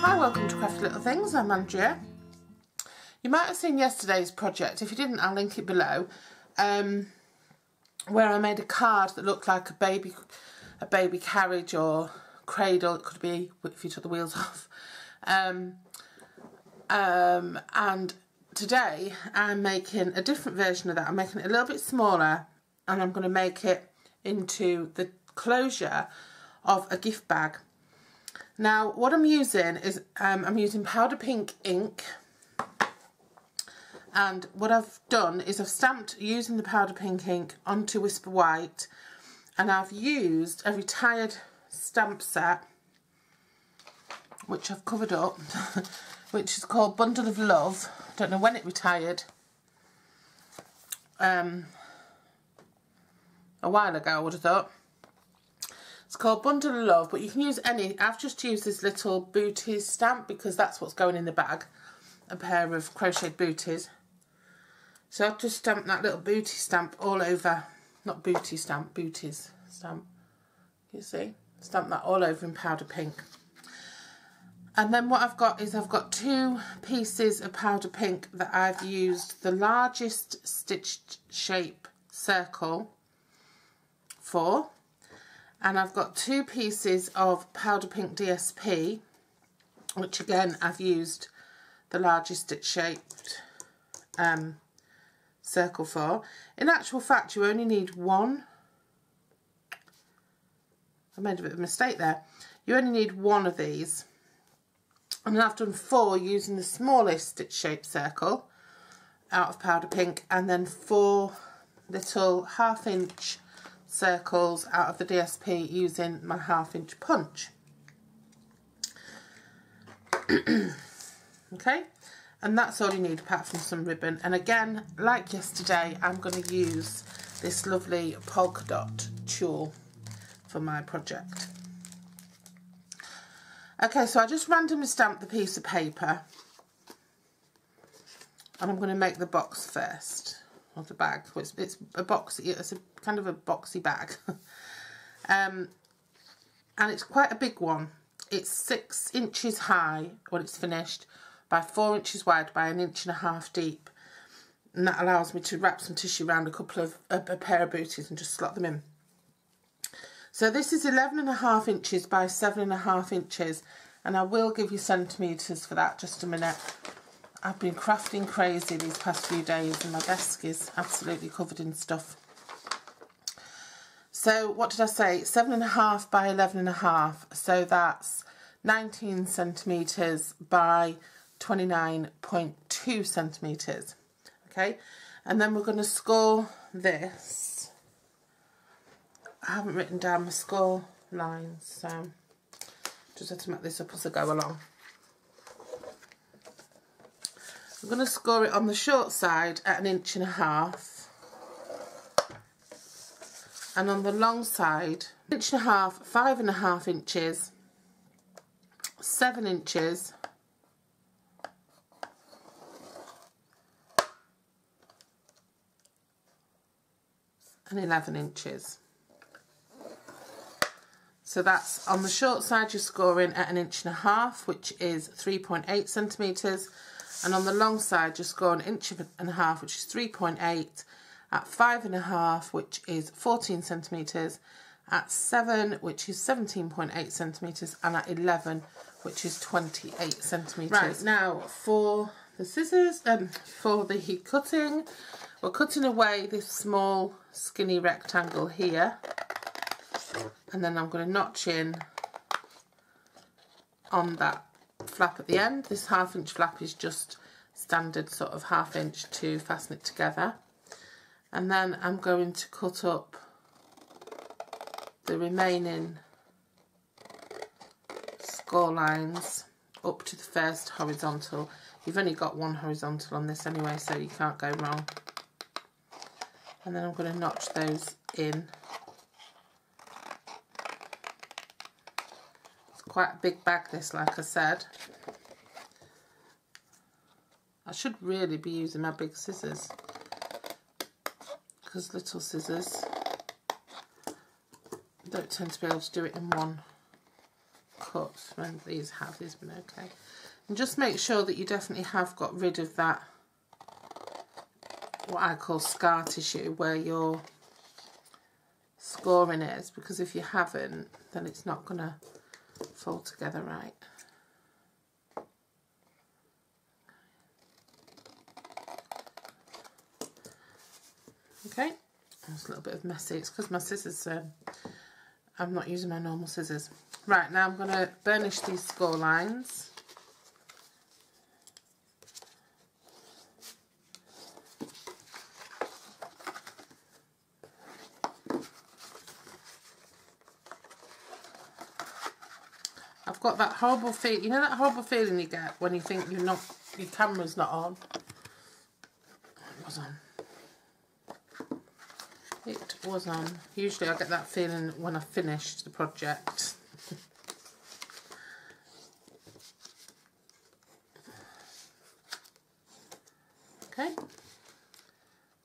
Hi, welcome to Crafty Little Things, I'm Andrea. You might have seen yesterday's project, if you didn't I'll link it below, where I made a card that looked like a baby carriage or cradle, it could be if you took the wheels off. And today I'm making a different version of that. I'm making it a little bit smaller and I'm going to make it into the closure of a gift bag. Now what I'm using is I'm using Powder Pink ink, and what I've done is I've stamped using the Powder Pink ink onto Whisper White, and I've used a retired stamp set which I've covered up which is called Bundle of Love. I don't know when it retired, a while ago I would have thought. It's called Bundle of Love, but you can use any. I've just used this little booties stamp because that's what's going in the bag, a pair of crocheted booties. So I've just stamped that little booty stamp all over, not booty stamp, booties stamp. You see? Stamp that all over in Powder Pink. And then what I've got is I've got two pieces of Powder Pink that I've used the largest stitched shape circle for. And I've got two pieces of Powder Pink DSP, which again I've used the largest stitch shaped circle for. In actual fact you only need one. I made a bit of a mistake there. You only need one of these. And then I've done four using the smallest stitch shaped circle out of Powder Pink, and then four little half-inch circles out of the DSP using my half-inch punch. Okay, and that's all you need apart from some ribbon. And again, like yesterday, I'm going to use this lovely polka dot tulle for my project. Okay, so I just randomly stamped the piece of paper, and I'm going to make the box first. Of the bag, it's a box. It's a kind of a boxy bag, and it's quite a big one. It's 6 inches high when it's finished, by 4 inches wide, by 1.5 inches deep, and that allows me to wrap some tissue around a pair of booties and just slot them in. So this is 11.5 inches by 7.5 inches, and I will give you centimetres for that just a minute. I've been crafting crazy these past few days and my desk is absolutely covered in stuff. So what did I say? 7.5 by 11.5. So that's 19 centimetres by 29.2 centimetres. Okay. And then we're going to score this. I haven't written down my score lines, so just have to make this up as I go along. I'm going to score it on the short side at 1.5 inches, and on the long side 1.5 inches, 5.5 inches, 7 inches, 11 inches. So that's on the short side, you're scoring at 1.5 inches, which is 3.8 centimetres. And on the long side, just go 1.5 inches, which is 3.8, at 5.5, which is 14 centimetres, at 7, which is 17.8 centimetres, and at 11, which is 28 centimetres. Right, now for the scissors, for the cutting, we're cutting away this small, skinny rectangle here, and then I'm going to notch in on that flap at the end. This half-inch flap is just standard sort of half-inch to fasten it together, and then I'm going to cut up the remaining score lines up to the first horizontal. You've only got one horizontal on this anyway, so you can't go wrong. And then I'm going to notch those in. Quite a big bag this, like I said. I should really be using my big scissors, because little scissors don't tend to be able to do it in one cups. When these have, these have been okay. And just make sure that you definitely have got rid of that, what I call scar tissue, where your scoring is, because if you haven't, then it's not going to fold together right. Okay, that's a little bit of messy. It's because my scissors, I'm not using my normal scissors. Right, now I'm going to burnish these score lines. I've got that horrible feeling, you know that horrible feeling you get when you think you're not, your camera's not on? It was on. It was on. Usually I get that feeling when I finished the project. Okay.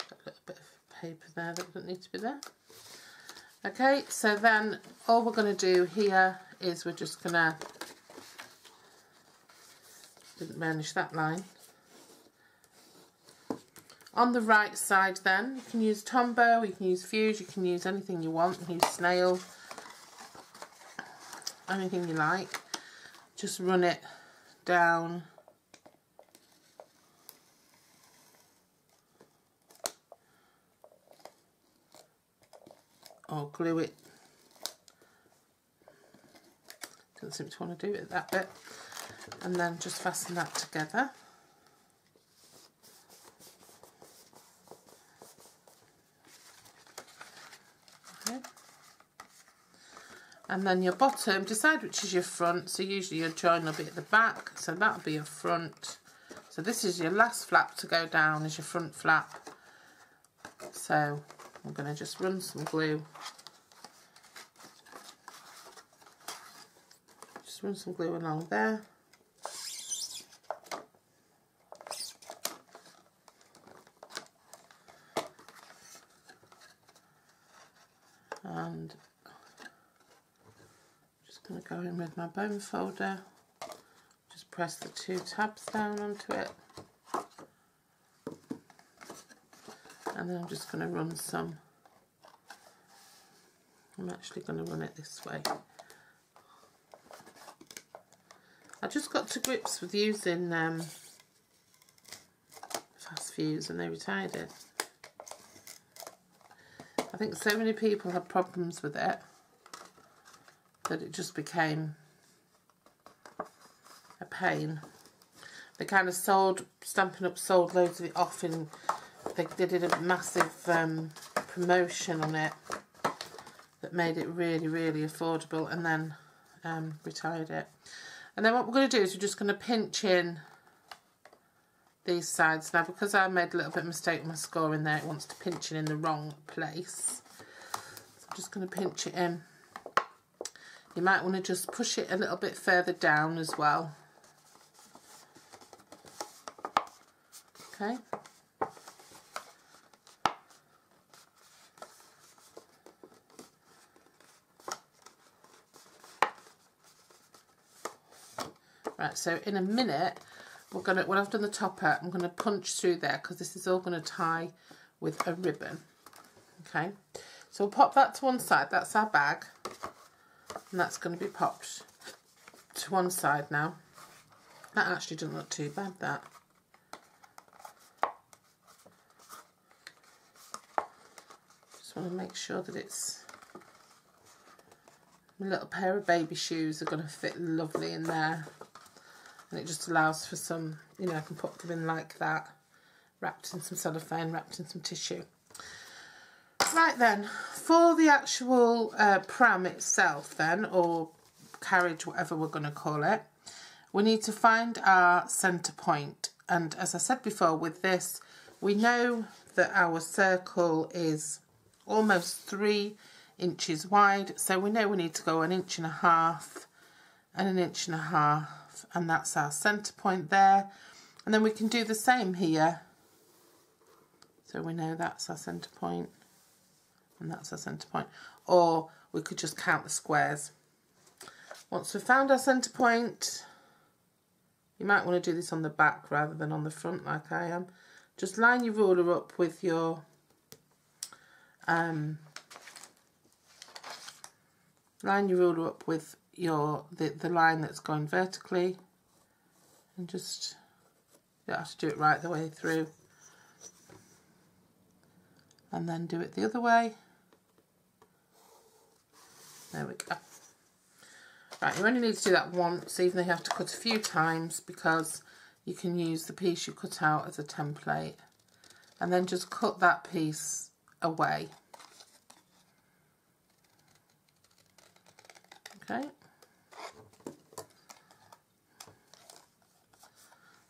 Got a little bit of paper there that doesn't need to be there. Okay, so then all we're going to do here is we're just going to, didn't burnish that line. On the right side then, you can use Tombow, you can use Fuse, you can use anything you want, you can use Snail, anything you like. Just run it down or glue it. Doesn't seem to want to do it that bit. And then just fasten that together. And then your bottom, decide which is your front. So usually your join will be at the back, so that'll be your front. So this is your last flap to go down, is your front flap. So I'm going to just run some glue. Just run some glue along there. And I'm going to go in with my bone folder, just press the two tabs down onto it, and then I'm just going to run some, I'm actually going to run it this way. I just got to grips with using Fast Fuse and they retired it. I think so many people had problems with it that it just became a pain. They kind of sold, Stampin' Up! Sold loads of it off, and they did a massive promotion on it that made it really, really affordable, and then retired it. And then what we're going to do is we're just going to pinch in these sides. Now, because I made a little bit of a mistake with my score in there, it wants to pinch it in the wrong place. So I'm just going to pinch it in. You might want to just push it a little bit further down as well. Okay. Right, so in a minute, we're going to, when I've done the topper, I'm going to punch through there because this is all going to tie with a ribbon. Okay. So we'll pop that to one side. That's our bag. And that's going to be popped to one side now. That actually doesn't look too bad, that. Just want to make sure that it's... my little pair of baby shoes are going to fit lovely in there. And it just allows for some, you know, I can pop them in like that. Wrapped in some cellophane, wrapped in some tissue. Right then, for the actual pram itself then, or carriage, whatever we're going to call it, we need to find our centre point. And as I said before, with this, we know that our circle is almost 3 inches wide, so we know we need to go 1.5 inches and 1.5 inches, and that's our centre point there. And then we can do the same here, so we know that's our centre point. And that's our centre point. Or we could just count the squares. Once we've found our centre point, you might want to do this on the back rather than on the front like I am. Just line your ruler up with your the line that's going vertically, and just you have to do it right the way through, and then do it the other way. There we go. Right, you only need to do that once, even though you have to cut a few times, because you can use the piece you cut out as a template, and then just cut that piece away. Okay,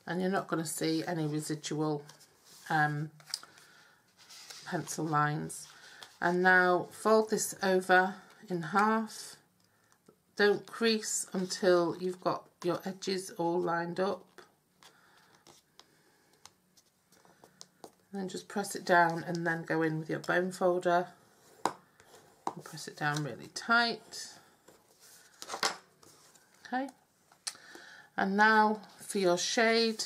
and you're not going to see any residual pencil lines. And now fold this over in half. Don't crease until you've got your edges all lined up, and then just press it down, and then go in with your bone folder and press it down really tight. Okay, and now for your shade,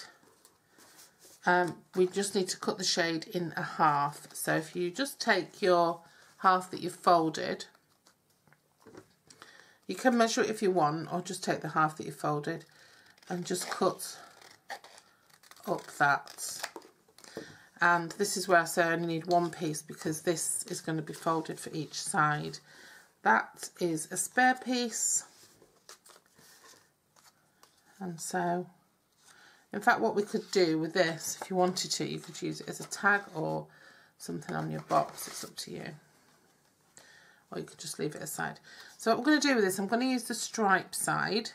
we just need to cut the shade in a half. So if you just take your half that you've folded, you can measure it if you want, or just take the half that you folded and just cut up that. And this is where I say I only need one piece, because this is going to be folded for each side. That is a spare piece. And so, in fact, what we could do with this, if you wanted to, you could use it as a tag or something on your box. It's up to you. Or you could just leave it aside. So what we're going to do with this, I'm going to use the stripe side,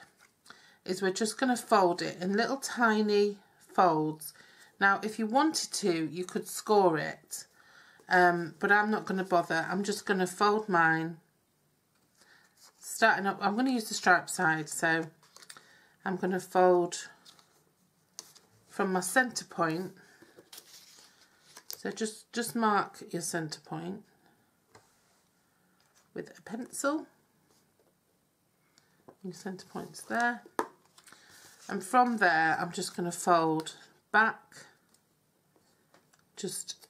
is we're just going to fold it in little tiny folds. Now, if you wanted to, you could score it, but I'm not going to bother. I'm just going to fold mine. Starting up, I'm going to use the stripe side, so I'm going to fold from my centre point. So just mark your centre point with a pencil. Your centre point's there. And from there, I'm just going to fold back just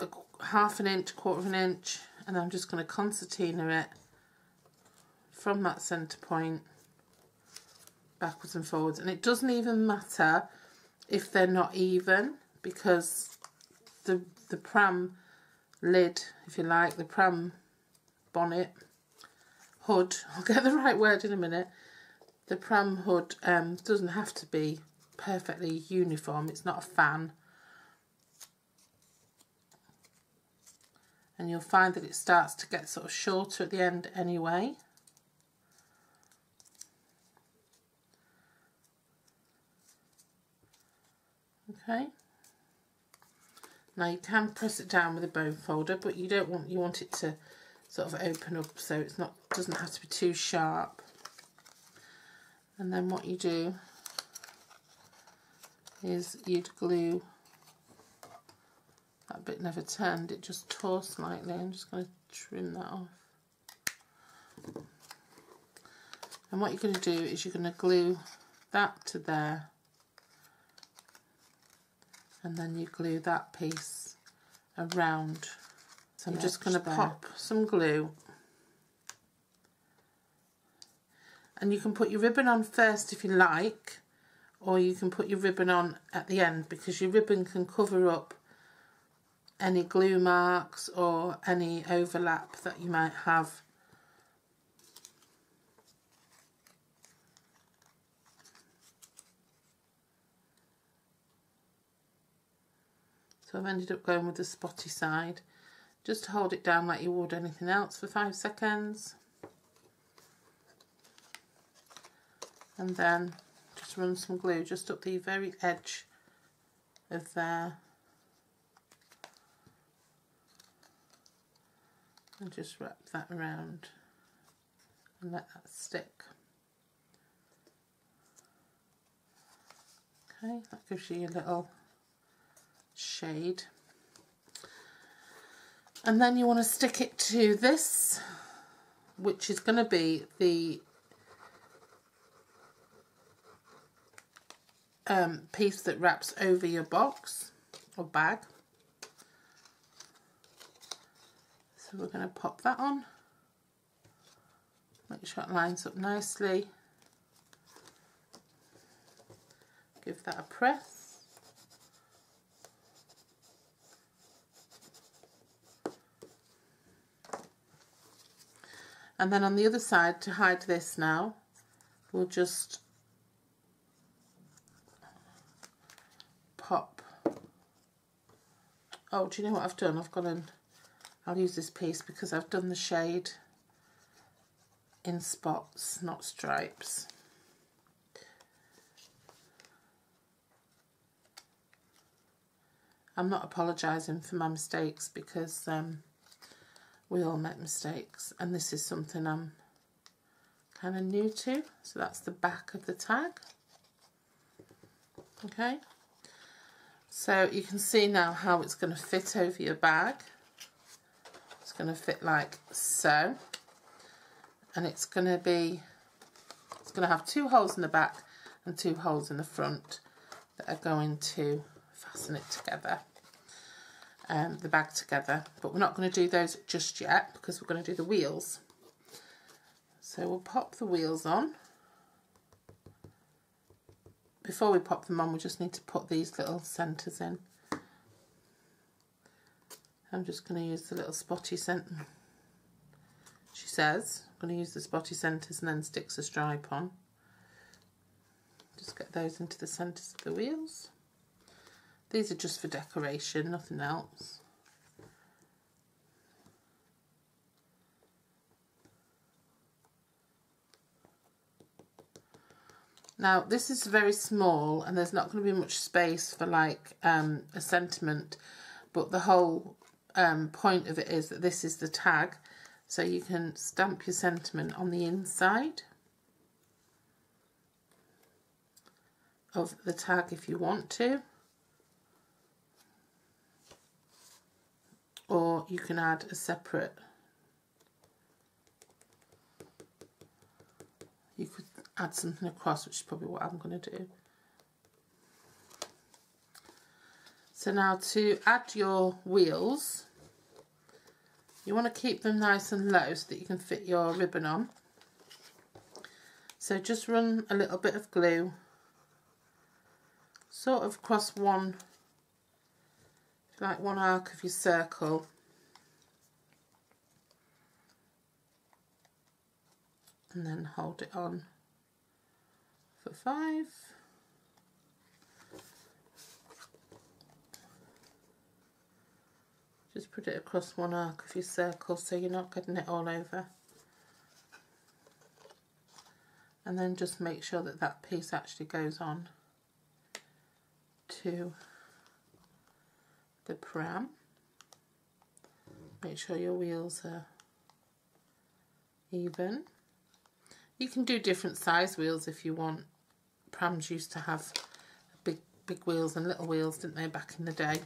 a half an inch, quarter of an inch, and I'm just going to concertina it from that centre point backwards and forwards. And it doesn't even matter if they're not even, because the pram lid, if you like, the pram bonnet, hood, I'll get the right word in a minute, the pram hood doesn't have to be perfectly uniform. It's not a fan. And you'll find that it starts to get sort of shorter at the end anyway. Okay. Now you can press it down with a bone folder, but you don't want, you want it to sort of open up, so it's not, doesn't have to be too sharp. And then what you do is you'd glue, that bit never turned, it just tore slightly. I'm just going to trim that off. And what you're going to do is you're going to glue that to there, and then you glue that piece around. So I'm just going to pop some glue. And you can put your ribbon on first if you like, or you can put your ribbon on at the end, because your ribbon can cover up any glue marks or any overlap that you might have. So I've ended up going with the spotty side. Just hold it down like you would anything else for 5 seconds. And then just run some glue just up the very edge of there, and just wrap that around and let that stick. Okay, that gives you a little shade. And then you want to stick it to this which is going to be the piece that wraps over your box or bag. So we're going to pop that on, make sure it lines up nicely, give that a press, and then on the other side, to hide this now, we'll just pop, oh, do you know what I've done? I've gone and I'll use this piece because I've done the shade in spots, not stripes. I'm not apologising for my mistakes because we all make mistakes, and this is something I'm kind of new to. So that's the back of the tag. Okay, so you can see now how it's going to fit over your bag. It's going to fit like so, and it's going to be, it's going to have two holes in the back and two holes in the front that are going to fasten it together, the bag together. But we're not going to do those just yet because we're going to do the wheels. So we'll pop the wheels on. Before we pop them on, we just need to put these little centres in. I'm just going to use the little spotty centre. She says, I'm going to use the spotty centres and then sticks a stripe on. Just get those into the centres of the wheels. These are just for decoration, nothing else. Now this is very small and there's not going to be much space for like a sentiment, but the whole point of it is that this is the tag, so you can stamp your sentiment on the inside of the tag if you want to, or you can add a separate, you could add something across, which is probably what I'm going to do. So now to add your wheels, you want to keep them nice and low so that you can fit your ribbon on. So just run a little bit of glue sort of across one, like one arc of your circle, and then hold it on for 5. Just put it across one arc of your circle so you're not getting it all over, and then just make sure that that piece actually goes on to the pram. Make sure your wheels are even. You can do different size wheels if you want. Prams used to have big wheels and little wheels, didn't they, back in the day?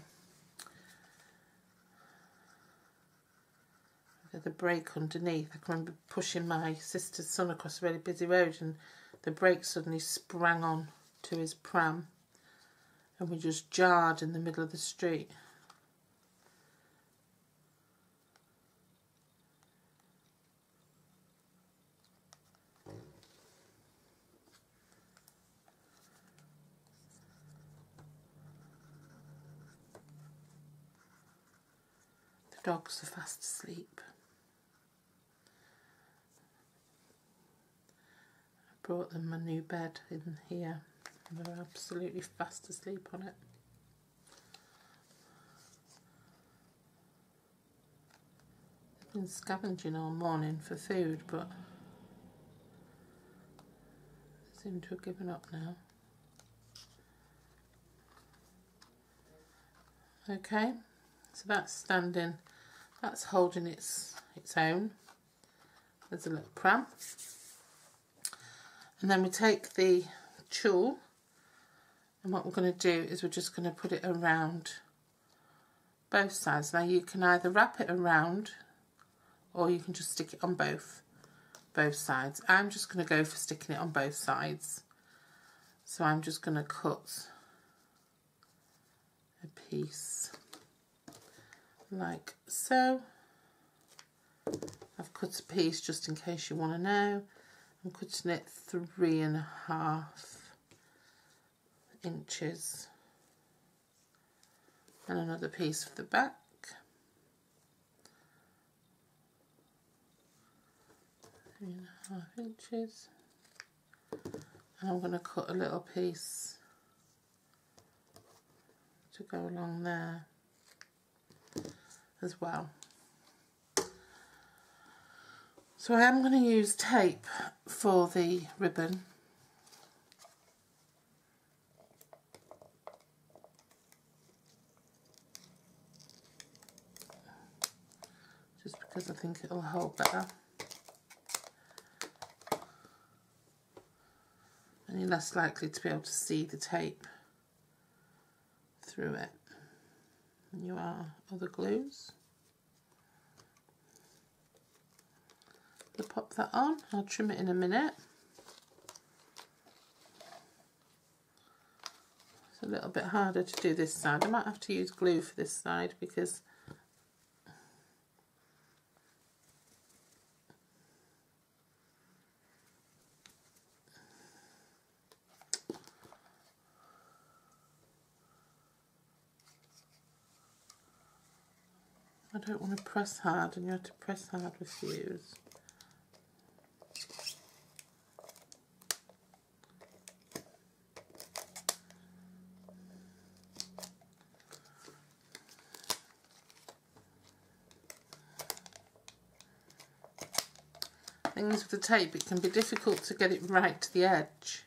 The brake underneath. I can remember pushing my sister's son across a really busy road and the brake suddenly sprang on to his pram and we just jarred in the middle of the street. Dogs are fast asleep. I brought them my new bed in here and they're absolutely fast asleep on it. They've been scavenging all morning for food, but they seem to have given up now. Okay, so that's standing. That's holding its own. There's a little pram. And then we take the tulle, and what we're going to do is we're just going to put it around both sides. Now you can either wrap it around or you can just stick it on both. both sides. I'm just going to go for sticking it on both sides. So I'm just going to cut a piece like so. I've cut a piece just in case you want to know. I'm cutting it 3.5 inches and another piece for the back. Three and a half inches, and I'm going to cut a little piece to go along there as well. So I am going to use tape for the ribbon. Just because I think it'll hold better. And you're less likely to be able to see the tape through it than you are other glues. I'll pop that on. I'll trim it in a minute. It's a little bit harder to do this side. I might have to use glue for this side because I don't want to press hard, and you have to press hard with Fuse. Things with the tape, it can be difficult to get it right to the edge.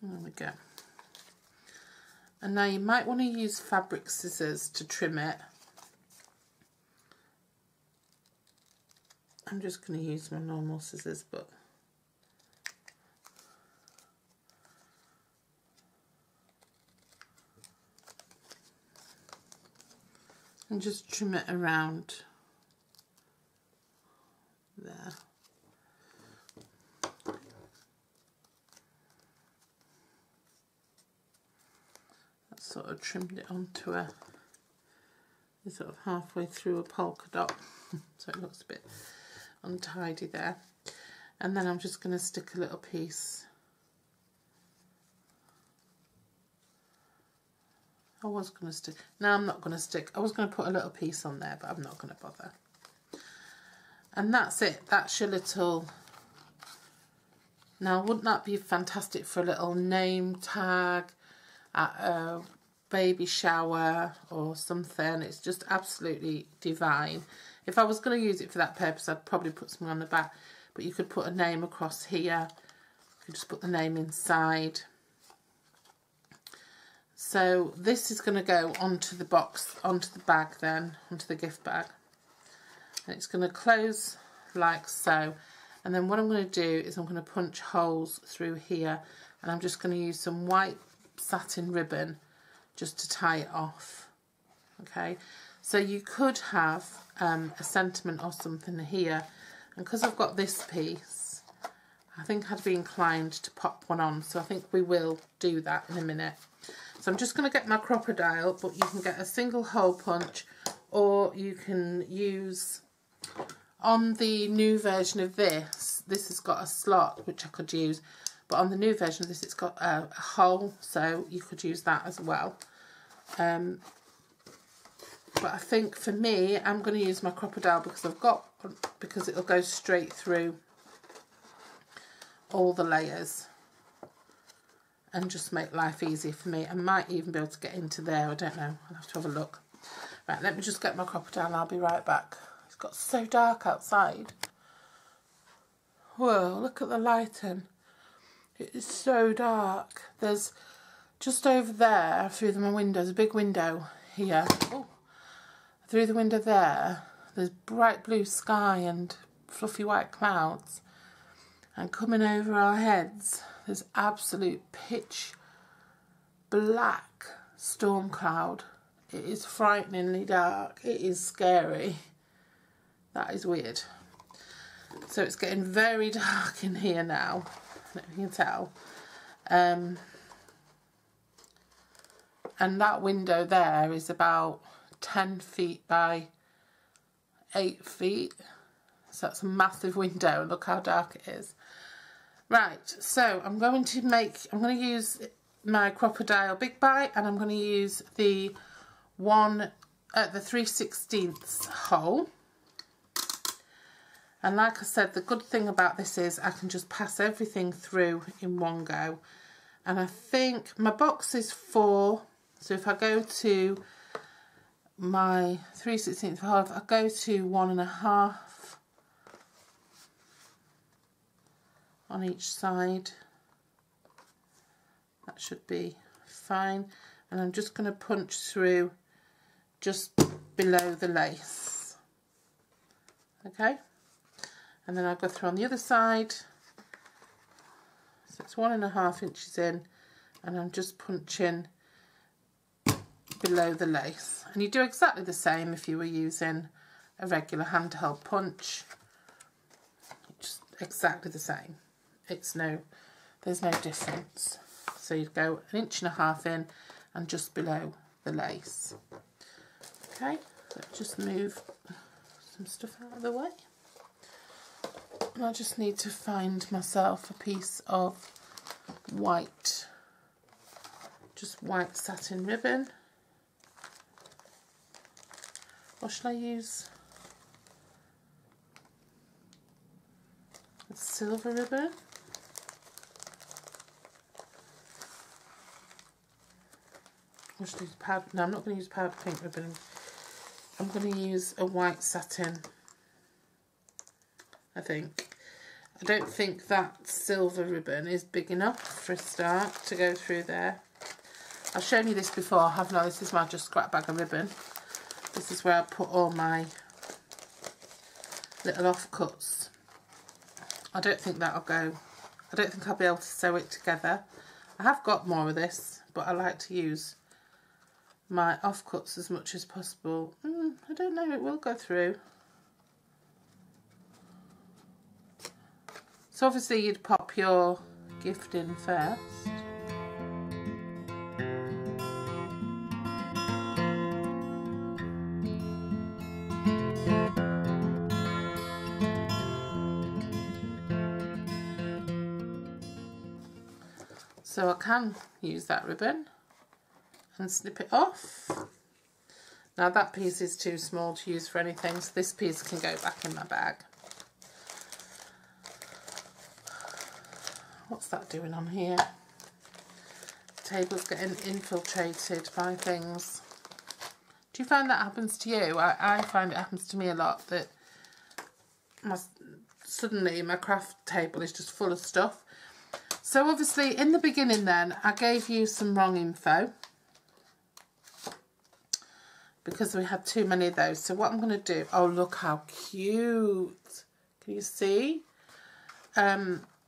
There we go. And now you might want to use fabric scissors to trim it. I'm just going to use my normal scissors, but and just trim it around there. Sort of trimmed it onto a sort of halfway through a polka dot, so it looks a bit untidy there. And then I'm just going to stick a little piece. I was going to stick, now I'm not going to stick, I was going to put a little piece on there, but I'm not going to bother. And that's it, that's your little. Now wouldn't that be fantastic for a little name tag at a baby shower or something? It's just absolutely divine. If I was going to use it for that purpose, I'd probably put something on the back, but you could put a name across here, you could just put the name inside. So this is going to go onto the box, onto the bag then, onto the gift bag, and it's going to close like so. And then what I'm going to do is I'm going to punch holes through here, and I'm just going to use some white satin ribbon just to tie it off. Okay, so you could have a sentiment or something here, and because I've got this piece, I think I'd be inclined to pop one on, so I think we will do that in a minute. So I'm just going to get my Crop-A-Dial, but you can get a single hole punch, or you can use, on the new version of this, this has got a slot which I could use. But on the new version of this, it's got a hole, so you could use that as well. But I think for me, I'm going to use my Crop-A-Dial because it'll go straight through all the layers and just make life easier for me. I might even be able to get into there. I don't know. I'll have to have a look. Right, let me just get my Crop-A-Dial, and I'll be right back. It's got so dark outside. Whoa! Look at the lighting. It is so dark. There's just over there through my window, there's a big window here. Oh, through the window there, there's bright blue sky and fluffy white clouds. And coming over our heads, there's absolute pitch black storm cloud. It is frighteningly dark. It is scary. That is weird. So it's getting very dark in here now. I don't know if you can tell. And that window there is about 10 feet by 8 feet. So that's a massive window. Look how dark it is. Right, so I'm going to use my Crop-A-Dial Big Bite, and I'm going to use the the 3/16 hole. And like I said, the good thing about this is I can just pass everything through in one go. And I think my box is 4. So if I go to my 3/16 hole, if I go to 1.5 on each side, that should be fine. And I'm just going to punch through just below the lace. Okay. And then I'll go through on the other side. So it's 1.5 inches in, and I'm just punching below the lace. And you do exactly the same if you were using a regular handheld punch. Just exactly the same. There's no difference. So you'd go 1.5 inches in and just below the lace. Okay, let's just move some stuff out of the way. I just need to find myself a piece of white, just white satin ribbon. Or shall I use a silver ribbon? Or should I use powder? No, I'm not going to use powder pink ribbon. I'm going to use a white satin, I think. I don't think that silver ribbon is big enough for a start to go through there. I've shown you this before, haven't I? This is my just scrap bag of ribbon. This is where I put all my little offcuts. I don't think that'll go. I don't think I'll be able to sew it together. I have got more of this, but I like to use my offcuts as much as possible. I don't know, it will go through. So obviously you'd pop your gift in first. So I can use that ribbon and snip it off. Now that piece is too small to use for anything, so this piece can go back in my bag. What's that doing on here? The table's getting infiltrated by things. Do you find that happens to you? I find it happens to me a lot, that suddenly my craft table is just full of stuff. So obviously in the beginning then, I gave you some wrong info because we had too many of those. So what I'm going to do, oh look how cute, can you see?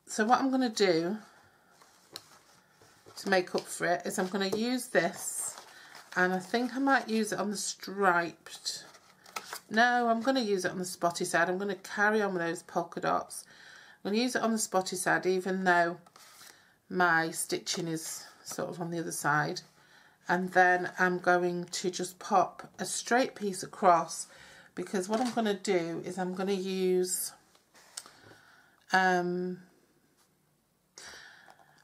So what I'm going to do to make up for it is I'm going to use this, and I think I might use it on the striped. No, I'm going to use it on the spotty side. I'm going to carry on with those polka dots. I'm going to use it on the spotty side, even though my stitching is sort of on the other side. And then I'm going to just pop a straight piece across, because what I'm going to do is I'm going to use...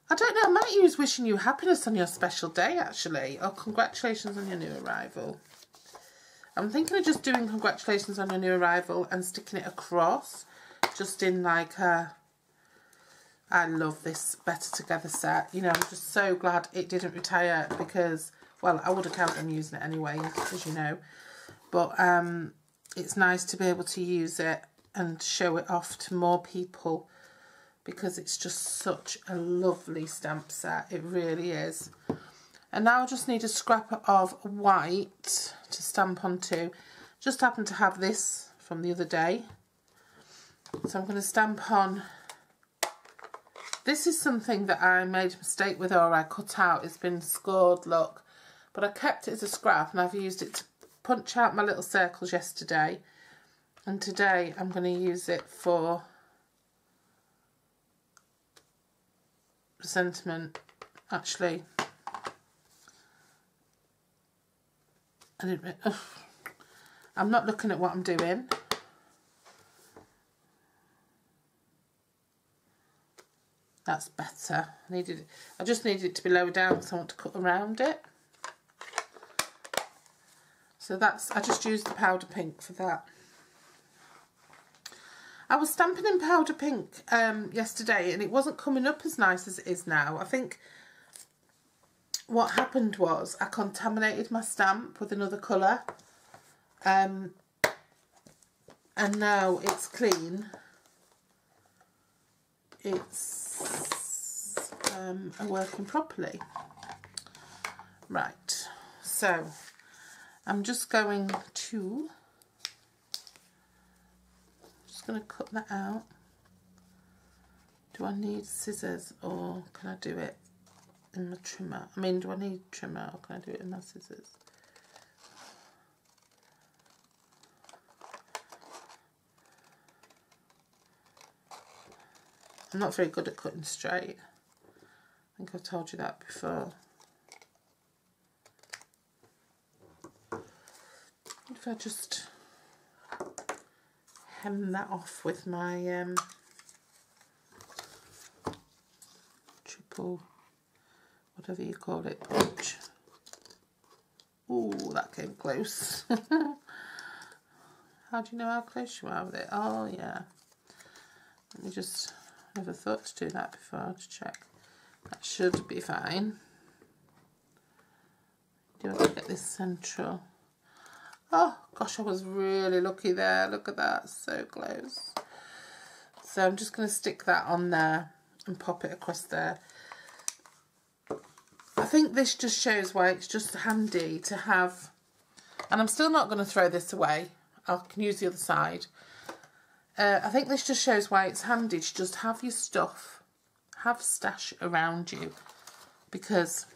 I don't know, I might use Wishing You Happiness on Your Special Day, actually. Or Congratulations on Your New Arrival. I'm thinking of just doing Congratulations on Your New Arrival and sticking it across. Just in like a... I love this Better Together set. You know, I'm just so glad it didn't retire because... Well, I would have counted on using it anyway, as you know. But it's nice to be able to use it and show it off to more people, because it's just such a lovely stamp set, it really is. And now I just need a scrap of white to stamp onto. Just happen to have this from the other day. So I'm going to stamp on. This is something that I made a mistake with, or I cut out. It's been scored, look. but I kept it as a scrap and I've used it to punch out my little circles yesterday, and today I'm going to use it for sentiment. Actually, I didn't, I'm not looking at what I'm doing. That's better. I needed it. I just needed it to be lower down because I want to cut around it. So that's, I just used the powder pink for that. I was stamping in powder pink yesterday and it wasn't coming up as nice as it is now. I think what happened was I contaminated my stamp with another colour, and now it's clean. It's working properly. Right, so I'm just going to cut that out. Do I need scissors or can I do it in my trimmer? I mean, do I need trimmer or can I do it in my scissors? I'm not very good at cutting straight. I think I've told you that before. If I just hem that off with my triple, whatever you call it, punch. Ooh, that came close. How do you know how close you are with it? Oh yeah. Let me just, never thought to do that before, to check. That should be fine. Do I have to get this central? Oh gosh, I was really lucky there. Look at that, so close. So I'm just going to stick that on there and pop it across there. I think this just shows why it's just handy to have, and I'm still not going to throw this away. I can use the other side. I think this just shows why it's handy to just have your stuff, have stash around you, because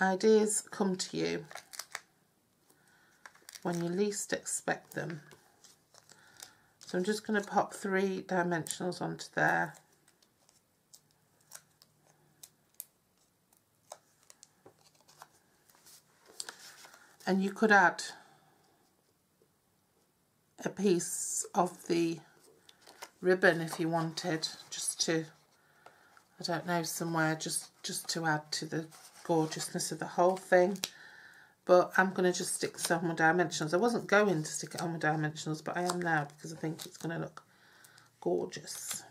ideas come to you when you least expect them. So I'm just going to pop three dimensionals onto there. And you could add a piece of the ribbon if you wanted, just to, I don't know, somewhere, just to add to the gorgeousness of the whole thing. But I'm going to just stick this on my dimensionals. I wasn't going to stick it on my dimensionals, but I am now because I think it's going to look gorgeous.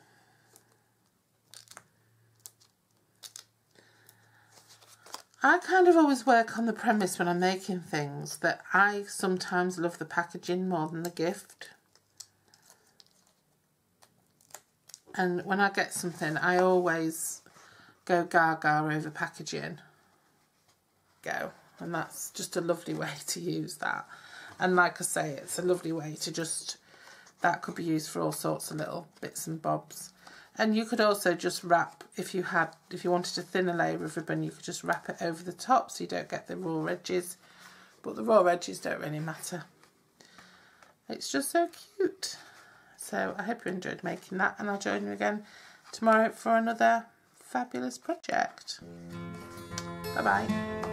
I kind of always work on the premise when I'm making things that I sometimes love the packaging more than the gift. And when I get something, I always go gaga over packaging. Go. And that's just a lovely way to use that. And like I say, it's a lovely way to just, that could be used for all sorts of little bits and bobs. And you could also just wrap, if you wanted a thinner layer of ribbon, you could just wrap it over the top so you don't get the raw edges. But the raw edges don't really matter. It's just so cute. So I hope you enjoyed making that, and I'll join you again tomorrow for another fabulous project. Bye bye.